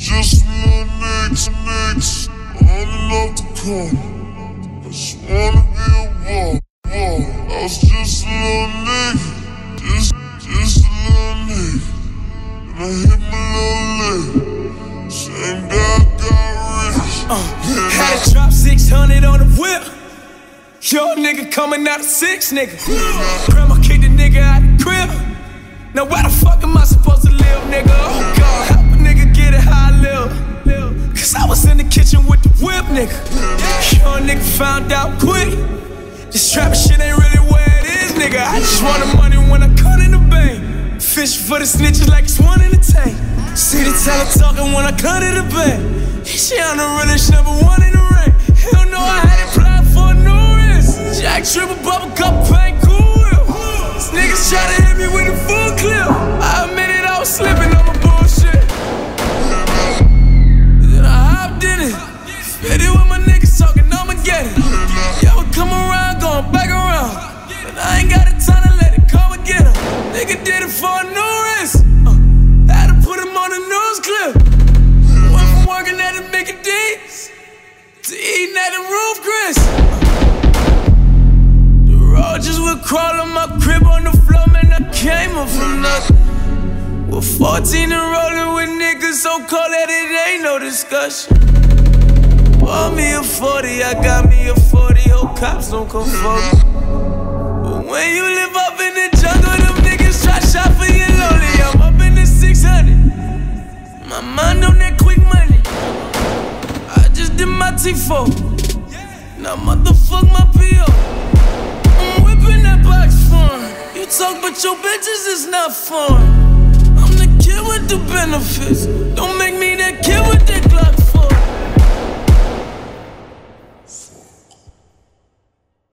just my next. I love to come. I just wanna be a wall. I was just a little nigga, just a little nigga, and I hit my little leg. Same day I got rich. Had to drop 600 on the whip. Yo, nigga coming out of six, nigga. Grandma kicked the nigga out the crib. Now where the fuck am I supposed to live, nigga? Oh God, help a nigga get it how I live. Cause I was in the kitchen with the whip, nigga. Yo, nigga found out quick. This trapping shit ain't really where it is, nigga. I just want the money when I cut in the bank. Fish for the snitches like it's one in the tank. See the teller talking when I cut in the bank. She on the realest number one in the ring. Hell no, I had it planned for no risk. Jack triple bubble cup paint, cool. These niggas try to hit me with a full clip. I admit it, I was slipping on my bullshit. Then I hopped in it. Fit it with my niggas talking, I'ma get it. Y'all would come around, going back around. But I ain't got a time to let it come and get him. Nigga did it for a new risk. Had to put him on a news clip. Went from working at the Mickey D's to eating at the roof, Chris. The road just would crawl on my crib on the floor, man. I came up from nothing. We're 14 and rolling with niggas so cold that it ain't no discussion. Bought me a 40, I got me a 40, oh cops don't come for me. But when you live up in the jungle, them niggas try shop for you lonely. I'm up in the 600, my mind on that quick money. I just did my T4, now motherfuck my P.O. I'm whipping that box for him. You talk but your bitches is not for him. I'm the kid with the benefits, don't make me